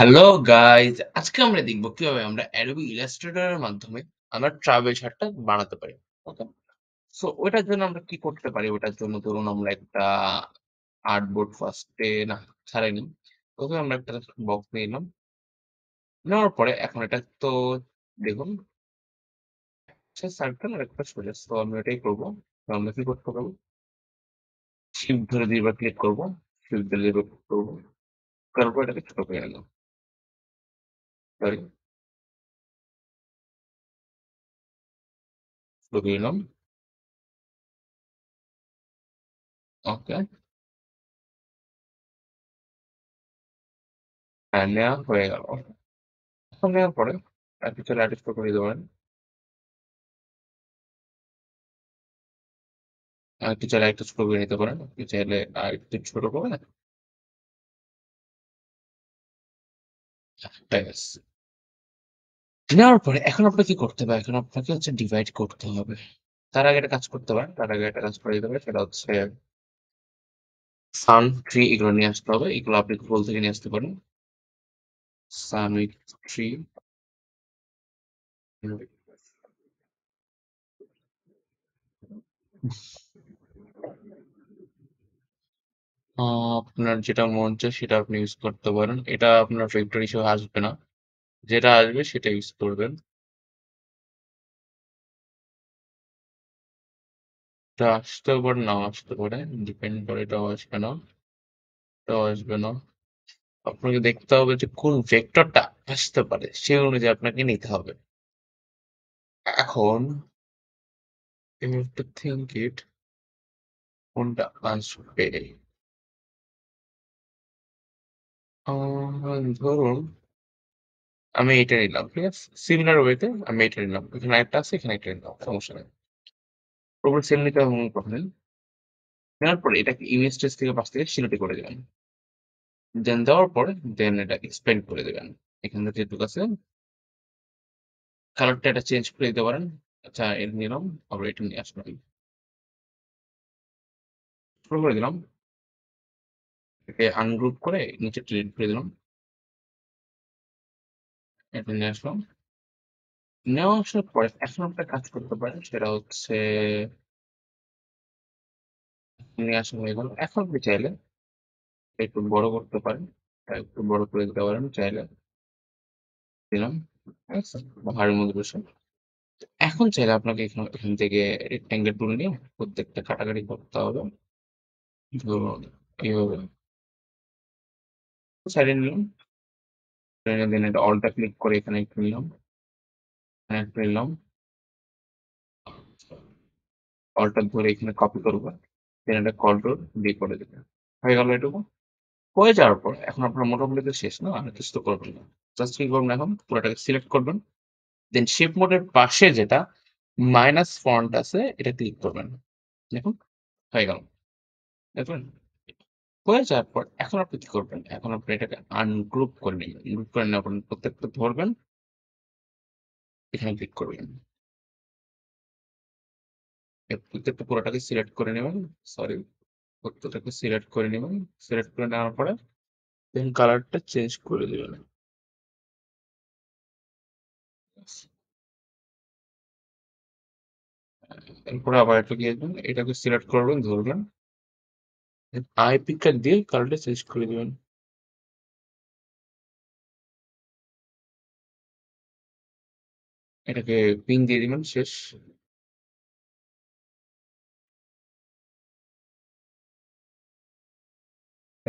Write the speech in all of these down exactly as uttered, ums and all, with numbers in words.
Hello guys, আজকে আমরা দেখবো কিভাবে আমরা অ্যাডোবি ইলাস্ট্রেটরের মাধ্যমে আমরা ট্রাভেল চার্টটা বানাতে পারি। ওকে, সো ওটার জন্য আমরা কি করতে পারি? ওটার জন্য ধরুন আমরা একটা আর্টবোর্ড ফার্স্টে না ছাড়াই নিই। প্রথমে আমরা একটা বক্স নিয়ে নিলাম, নেওয়ার পরে এখন এটা তো দেখুন সার্কেল আর একটা সোজা। তো আমরা এটাই করবো। আমরা কি করতে পারবো? শিফট ধরে দুইবার ক্লিক করবো, শিফট ধরে দুইবার ক্লিক করবো, তারপর এটাকে ছোট করে নিলাম। নেওয়া হয়ে গেল। এখন নেওয়ার পরে আপনি চলে অ্যাডজাস্ট করে দেবেন, একটু চাইলে একটা ছোট করে নিতে পারেন, একটু চাইলে আর একটু ছোট করবেন। নেওয়ার পরে এখন আপনাকে কি করতে হবে? এখন আপনাকে হচ্ছে ডিভাইড করতে হবে। তার আগে একটা কাজ করতে পারেন, তার আগে একটা কাজ করে দিতে পারেন, সেটা হচ্ছে সান ট্রি। এগুলো নিয়ে আসতে হবে, এগুলো আপনি গুগল থেকে নিয়ে আসতে পারেন। সান উইক ট্রি, আপনার যেটা মন চায় সেটা আপনি ইউজ করতে পারেন। এটা আপনার ফ্যাক্টরি হিসেবে আসবে না, যেটা আসবে সেটা ইউজ করবেন। এটা আসতে পারে না, আসতে পারে, ডিপেন্ড করে। এটাও আসবে না, এটাও আসবে না। আপনাকে দেখতে হবে যে কোন ভেক্টরটা আসতে পারে, সেই অনুযায়ী আপনাকে নিতে হবে। এখন থিংক ইট কোনটা আসবে। ধরুন আমি এটা নিলাম, ঠিক আছে, সিমিলার ওয়েতে আমি এটা নিলাম। এখানে একটা আছে, এখানে একটা নিলাম, সমস্যা নেই। প্রবলেম সেম নিতে হবে, প্রবলেম নেওয়ার পরে এটাকে ইমেজ স্টেজ থেকে পাশ থেকে সিলেক্ট করে দেবেন। দেন দেওয়ার পরে দেন এটা এক্সপেন্ড করে দেবেন। এখান থেকে যেটুকু আছে কালারটা এটা চেঞ্জ করে দিতে পারেন। আচ্ছা, এটা নিলাম, আবার এটা নিয়ে আসলাম, শুরু করে দিলাম, এটাকে আনগ্রুপ করে নিচে ডিলিট করে দিলাম। এটা নিয়ে আসলাম, নেওয়া আসার পরে এখন একটা কাজ করতে পারেন, সেটা হচ্ছে নিয়ে আসা হয়ে গেল। এখন আপনি চাইলে একটু বড় করতে পারেন, একটু বড় করে দিতে পারেন চাইলে, দিলাম পাহাড়ের মধ্যে বসে। এখন চাইলে আপনাকে এখান থেকে রেক্ট্যাঙ্গেল টুল নিয়ে প্রত্যেকটা কাটাকাটি করতে হবে। এইভাবে সাইডে নিলাম, দেন এটা অলটা ক্লিক করে এখানে একটু নিলাম, এখানে একটু নিলাম, অলটা ধরে এখানে কপি করবো, দেন এটা কন্ট্রোল ডি করে দেবেন। হয়ে গেল। এটুকু হয়ে যাওয়ার পর এখন আপনার মোটামুটি তো শেষ না, আর কিছু তো করবেন না। জাস্ট কি করবেন, এখন পুরোটাকে সিলেক্ট করবেন, দেন শেপ মোডের পাশে যেটা মাইনাস ফন্ট আছে এটা ক্লিক করবেন। দেখুন হয়ে গেল। দেখবেন হয়ে যাওয়ার পর এখন আপনি কি করবেন? এখন আপনি এটাকে আনগ্রুপ করে নেবেন। গ্রুপ করে নেওয়ার পর প্রত্যেকটা ধরবেন, এখানে ক্লিক করবেন, প্রত্যেকটা পুরোটাকে সিলেক্ট করে নেবেন, সরি প্রত্যেকটাকে সিলেক্ট করে নেবেন। সিলেক্ট করে নেওয়ার পরে দেন কালারটা চেঞ্জ করে দেবেন। এরপরে আবার একটু গিয়ে এটাকে সিলেক্ট করবেন, ধরবেন, আই পিকার দিয়ে কালারটা চেঞ্জ করে দেবেন। এটাকে পিন দিয়ে দিবেন, শেষ।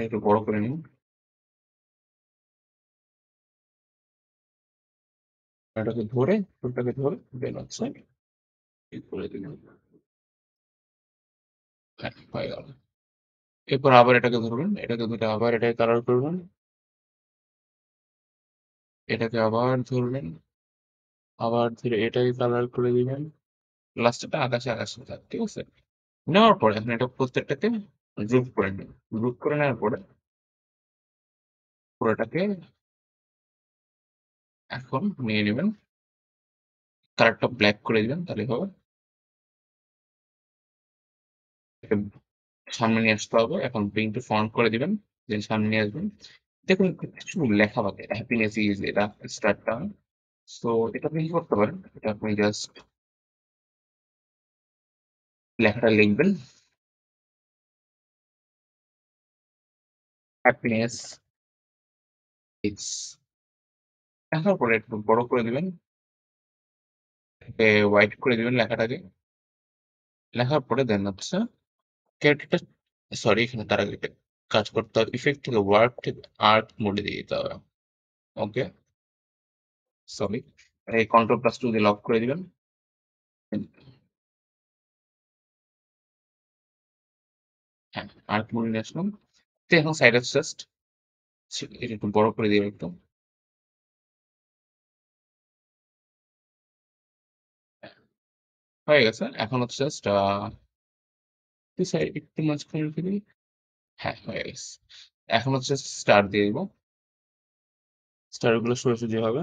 একটু বড় করে নিন, এটাকে ধরে ফুলটাকে ধরে দেন হচ্ছে করে দিন। হয়ে গেল। এরপর আবার এটাকে ধরবেন, এটাকে ধরে আবার এটাকে কালার করবেন, এটাকে আবার ধরবেন, আবার ধরে এটাকে কালার করে দিবেন। লাস্টটা আকাশে আকাশে থাক, ঠিক আছে। নেওয়ার পরে এখন এটা প্রত্যেকটাকে গ্রুপ করে নেবেন। গ্রুপ করে নেওয়ার পরে পুরোটাকে এখন নিয়ে নেবেন, কালারটা ব্ল্যাক করে দিবেন, তাহলে হবে। সামনে নিয়ে আসতে হবে, এখন পিঙ্ক টু ফন্ট করে দিবেন, দেন সামনে নিয়ে আসবেন। দেখুন কিছু লেখা বাদে হ্যাপিনেস ইজ এটা স্টার্ট টার্ম। সো এটা আপনি কি করতে পারেন, এটা আপনি জাস্ট লেখাটা লিখবেন হ্যাপিনেস ইজ, লেখার পরে একটু বড় করে দিবেন, হোয়াইট করে দিবেন লেখাটাকে। লেখার পরে দেন হচ্ছে ক্যারেক্টার, সরি এখানে তার আগে কাজ করতে হবে, ইফেক্ট থেকে ওয়ার্ক থেকে আর্ট মোডে দিয়ে দিতে হবে। ওকে সরি, এই কন্ট্রোল প্লাস টু দিয়ে লক করে দিবেন। হ্যাঁ আর্ট মোডে নিয়ে আসলাম। তো এখন সাইড অফ জাস্ট এটা একটু বড় করে দিবেন একটু। হয়ে গেছে। এখন হচ্ছে জাস্ট সাইড একটু মাঝখানে রেখে দিই। হ্যাঁ হয়ে গেছে। এখন হচ্ছে স্টার দিয়ে দিব, স্টারগুলো সোজাসুজি হবে।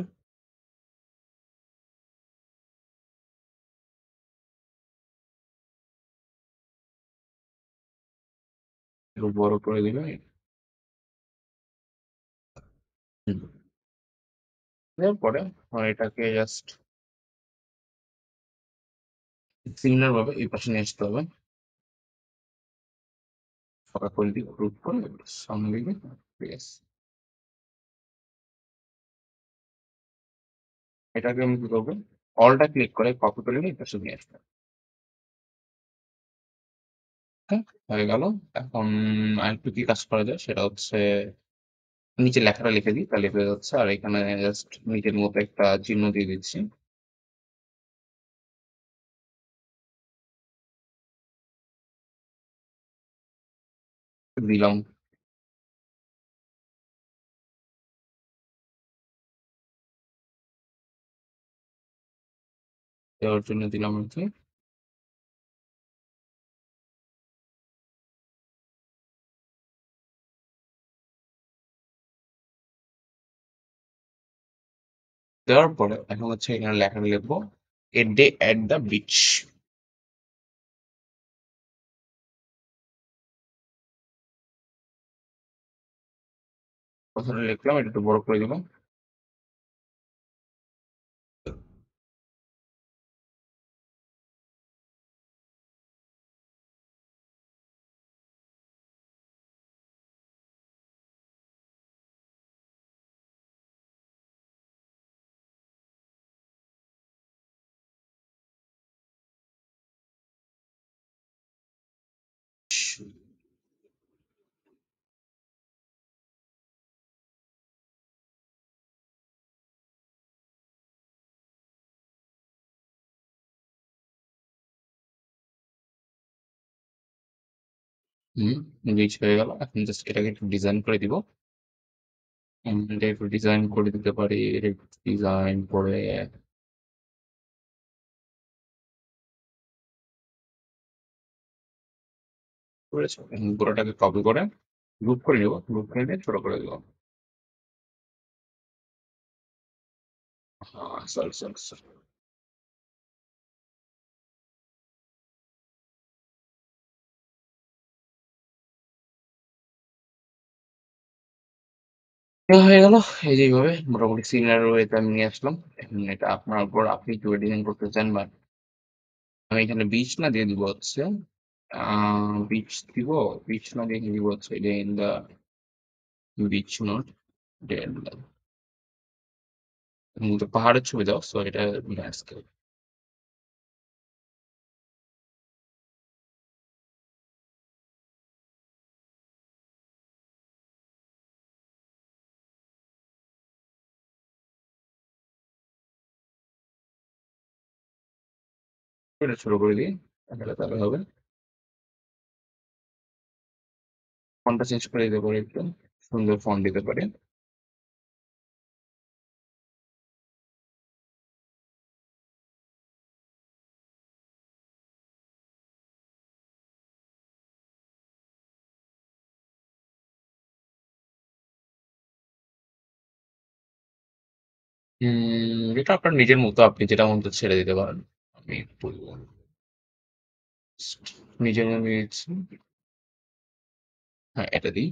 একটু বড় করে দিবে। পরে এটাকে জাস্ট সিমিলার ভাবে এই পাশে নিয়ে আসতে হবে, ফাঁকা করে দিয়ে গ্রুপ করে সামনে দিকে। ঠিক আছে, এটাকে আমি কি করবো, অলটা ক্লিক করে কপি করে নিয়ে এই পাশে নিয়ে আসবো। হ্যাঁ হয়ে গেল। এখন আরেকটু কি কাজ করা যায় সেটা হচ্ছে নিচে লেখাটা লিখে দিই, তাহলে হয়ে যাচ্ছে। আর এখানে জাস্ট নিজের মতো একটা চিহ্ন দিয়ে দিচ্ছি। দিলাম দেওয়ার জন্য দিলাম হচ্ছে দেওয়ার পরে এখন হচ্ছে এখানে লেখাটা লিখবো a day at the beach. কথাটা লিখলাম, এটা একটু বড় করে দিলাম। হম রিচ হয়ে গেল। এখন জাস্ট এটাকে একটু ডিজাইন করে দিব। আমি এটা একটু ডিজাইন করে দিতে পারি, ডিজাইন করে করেছে। এখন পুরোটাকে কপি করে গ্রুপ করে নিব, গ্রুপ করে নিয়ে ছোট করে দিলাম। সরি সরি সরি এটা হয়ে গেল। এই যেভাবে মোটামুটি সিমিলার ওয়েতে আমি নিয়ে আসলাম। এখন এটা আপনার উপর, আপনি কি ডিজাইন করতে চান। বা আমি এখানে বিচ না দিয়ে দিব হচ্ছে আহ বিচ দিব, বিচ না দিয়ে দিব হচ্ছে day in the beach, not day in the, পাহাড়ের ছবি দাও। সো এটা ল্যান্ডস্কেপ। এটা শুরু করে দিই, তাহলে তাহলে হবে। ফোনটা চেঞ্জ করে দিতে পারি, একটু সুন্দর ফোন দিতে পারি। উম, এটা আপনার নিজের মতো, আপনি যেটা মন চায় ছেড়ে দিতে পারেন। আমি একটু নিজের মতো দিচ্ছি। হ্যাঁ এটা দিই।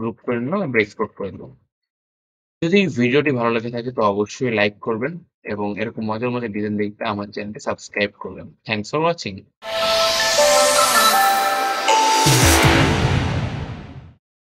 গ্রুপ করে নিলাম, আমরা এক্সপোর্ট করে নিলাম। যদি ভিডিওটি ভালো লাগে থাকে তো অবশ্যই লাইক করবেন এবং এরকম মজার মজার ডিজাইন দেখতে আমার চ্যানেলটি সাবস্ক্রাইব করবেন। Thanks for watching.